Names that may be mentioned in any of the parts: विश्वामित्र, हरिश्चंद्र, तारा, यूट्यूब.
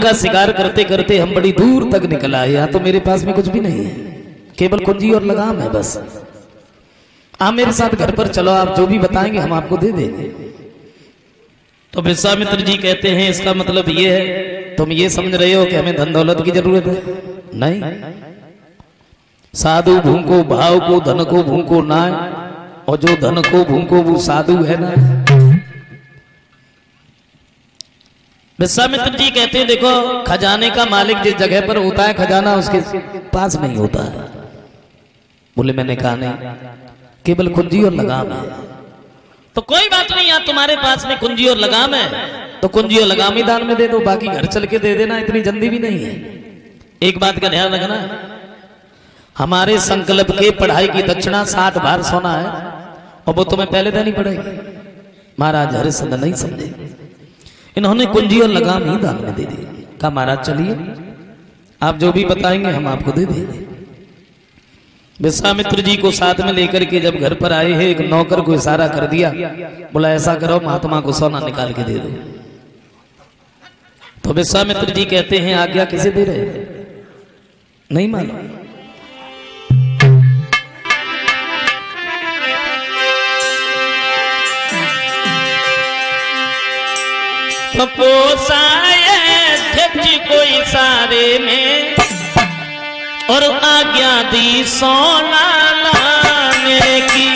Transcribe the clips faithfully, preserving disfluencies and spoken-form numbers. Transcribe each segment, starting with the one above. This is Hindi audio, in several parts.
का शिकार करते करते हम बड़ी दूर तक निकल आए। यहाँ तो मेरे पास में कुछ भी नहीं है, केवल कुंजी और लगाम है बस। आप मेरे साथ घर पर चलो, आप जो भी बताएंगे हम आपको दे देंगे। तो विश्वामित्र जी कहते हैं इसका मतलब ये है तुम ये समझ रहे हो कि हमें धन दौलत की जरूरत है? नहीं। साधु भूखो भाव को धन को भूखो ना, और जो धन को भूखो वो साधु है ना। विश्वामित्र जी कहते हैं देखो, खजाने का मालिक जिस जगह पर होता है खजाना उसके पास नहीं होता है। बोले मैंने कहा नहीं, केवल कुंजी और लगाम है। तो कोई बात नहीं, यहाँ तुम्हारे पास में कुंजी और लगाम है तो कुंजी और लगाम ही दान में दे दो, बाकी घर चल के दे देना, इतनी जल्दी भी नहीं है। एक बात का ध्यान रखना, हमारे संकल्प के पढ़ाई की दक्षिणा सात बार सोना है और वो तुम्हें पहले देनी पड़ेगी। महाराज हरिश्चंद्र नहीं समझे, इन्होंने कुंजी और लगाम ही दान में दे दी। कहा महाराज चलिए आप जो भी बताएंगे हम आपको दे देंगे। विश्वामित्र जी को साथ में लेकर के जब घर पर आए हैं, एक नौकर को इशारा कर दिया, बोला ऐसा करो महात्मा को सोना निकाल के दे दो। तो विश्वामित्र जी कहते हैं आज्ञा किसे दे रहे हैं? नहीं मानो। अध्यक्ष को इशारे में और आज्ञा दी सोना लाने की।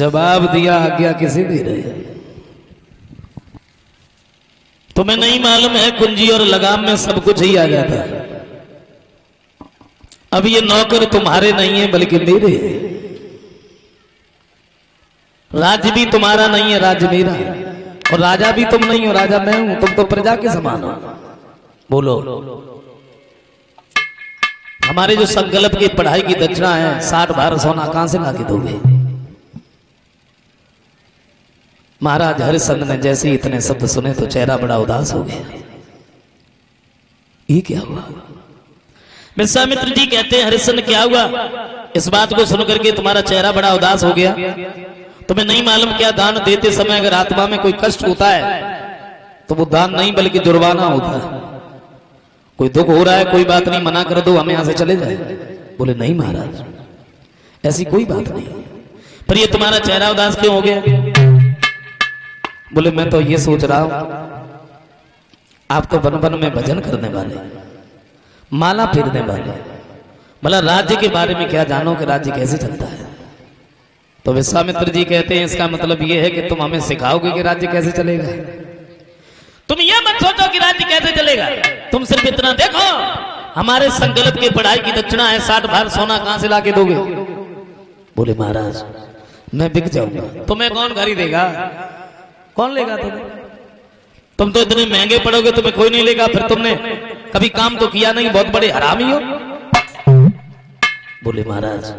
जवाब दिया आज्ञा किसे दे रहे हैं? तुम्हें नहीं मालूम है कुंजी और लगाम में सब कुछ ही आ जाता है। अब ये नौकर तुम्हारे नहीं है बल्कि मेरे हैं। राज्य भी तुम्हारा नहीं है, राज्य मेरा है। और राजा भी तुम नहीं हो, राजा मैं हूं, तुम तो प्रजा के समान हो। बोलो हमारे जो संकल्प की पढ़ाई की दक्षिणा है साठ बार सोना कहां से लाके दोगे? महाराज हरिश्चंद्र ने जैसे ही इतने शब्द सुने तो चेहरा बड़ा उदास हो गया। ये क्या हुआ? विश्वामित्र जी कहते हैं हरिश्चंद्र क्या हुआ? इस बात को सुनकर के तुम्हारा चेहरा बड़ा उदास हो गया। तुम्हें नहीं मालूम क्या दान देते समय अगर आत्मा में कोई कष्ट होता है तो वो दान नहीं बल्कि जुर्माना होता है। कोई दुख हो रहा है, कोई बात नहीं, मना कर दो हम यहां से चले जाए। बोले नहीं महाराज ऐसी कोई बात नहीं, पर यह तुम्हारा चेहरा उदास क्यों हो गया? बोले मैं तो ये सोच रहा हूं आप तो वन वन में भजन करने वाले, माला फेरने वाले, मतलब राज्य के बारे में क्या जानो कि राज्य कैसे चलता है। तो विश्वामित्र जी कहते हैं इसका मतलब यह है कि तुम हमें सिखाओगे कि राज्य कैसे चलेगा। तुम ये मत सोचो कि राज्य कैसे चलेगा, तुम सिर्फ इतना देखो हमारे संकल्प की पढ़ाई की दक्षिणा है साठ बार सोना कहां से ला के दोगे? बोले महाराज मैं बिक जाऊंगा। तुम्हें कौन खरीदेगा, कौन लेगा? तुम्हें तुम तो इतने महंगे पड़ोगे तुम्हें कोई नहीं लेगा, फिर तुमने कभी काम तो किया नहीं, बहुत बड़े हरामी हो। बोले महाराज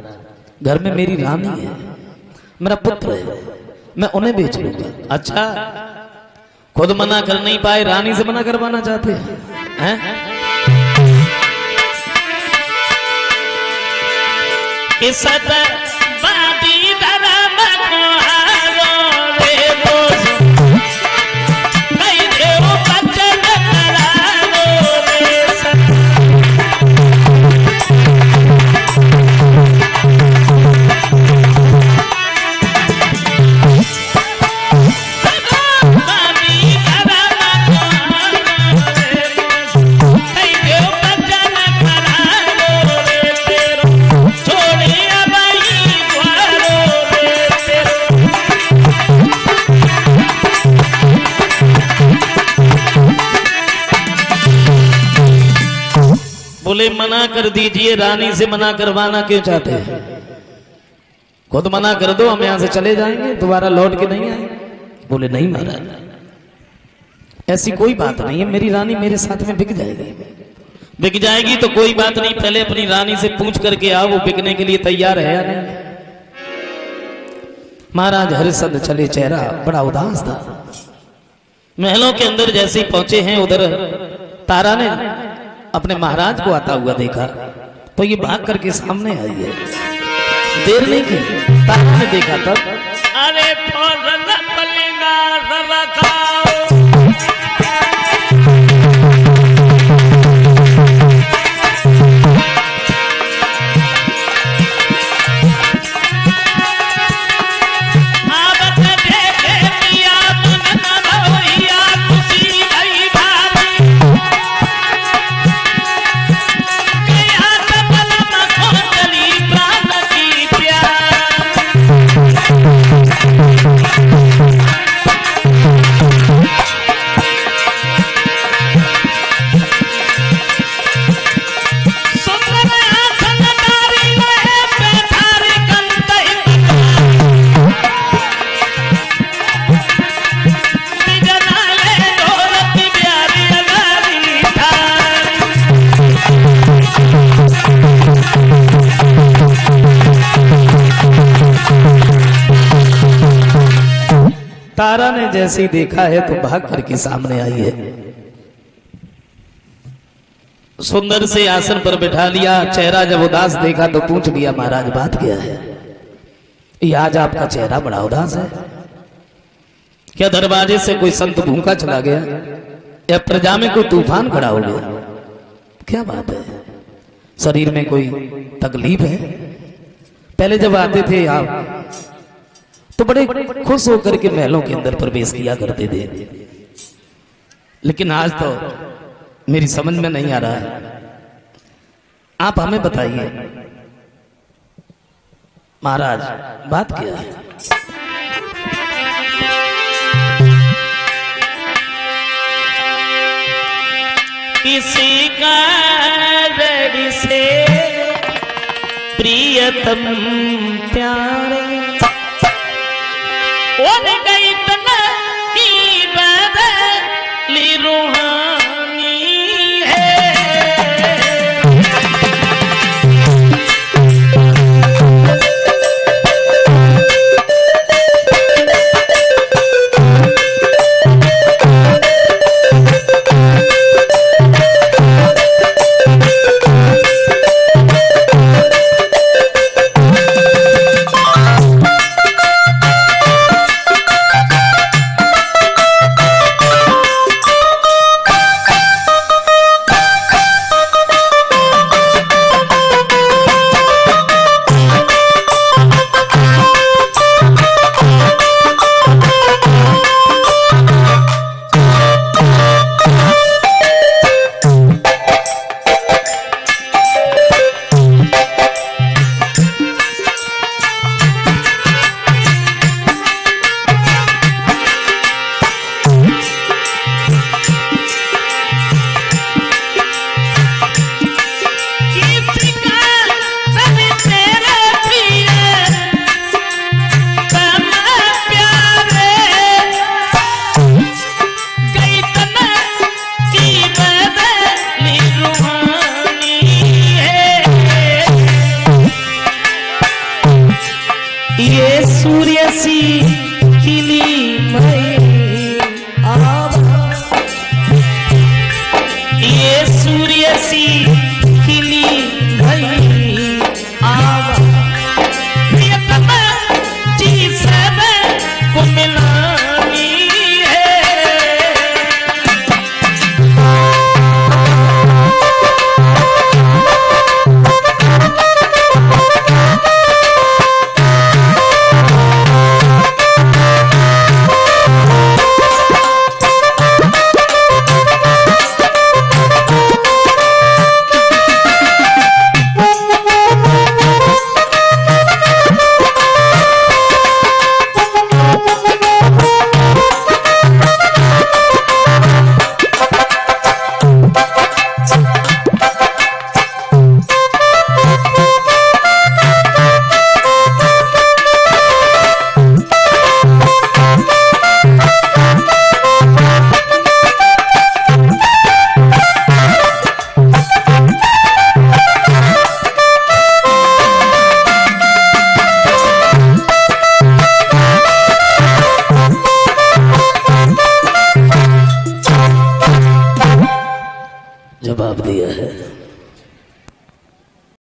घर में मेरी रानी है, मेरा पुत्र है, मैं उन्हें बेच लूंगा। अच्छा, खुद मना कर नहीं पाए, रानी से मना करवाना चाहते हैं? किस मना कर दीजिए, रानी से मना करवाना क्यों चाहते हैं? खुद मना कर दो, हम यहां से चले जाएंगे, दोबारा लौट के नहीं आए। बोले नहीं महाराज, ऐसी कोई बात नहीं है, मेरी रानी मेरे साथ में बिक जाएगी। बिक जाएगी तो कोई बात नहीं, पहले अपनी रानी से पूछ करके आओ वो बिकने के लिए तैयार है या नहीं। महाराज हरिश्चंद्र चले, चेहरा बड़ा उदास था। महलों के अंदर जैसे ही पहुंचे हैं, उधर तारा ने अपने महाराज को आता हुआ देखा तो ये भाग करके सामने आई है। देर नहीं की, तारा ने देखा तब अरे तारा ने जैसे ही देखा है तो भाग करके सामने आई है। सुंदर से आसन पर बिठा लिया, चेहरा जब उदास देखा तो पूछ लिया महाराज बात क्या है, ये आज आपका चेहरा बड़ा उदास है? क्या दरवाजे से कोई संत भूखा चला गया या प्रजा में कोई तूफान खड़ा हो गया? क्या बात है, शरीर में कोई तकलीफ है? पहले जब आते थे आप तो बड़े खुश होकर के महलों के अंदर प्रवेश किया करते थे, लेकिन आज तो मेरी समझ में नहीं आ रहा है, आप हमें बताइए महाराज बात क्या है? किसी का बड़ी से प्रियतम प्यारे गई तना की बदली रूहानी है, दिया है।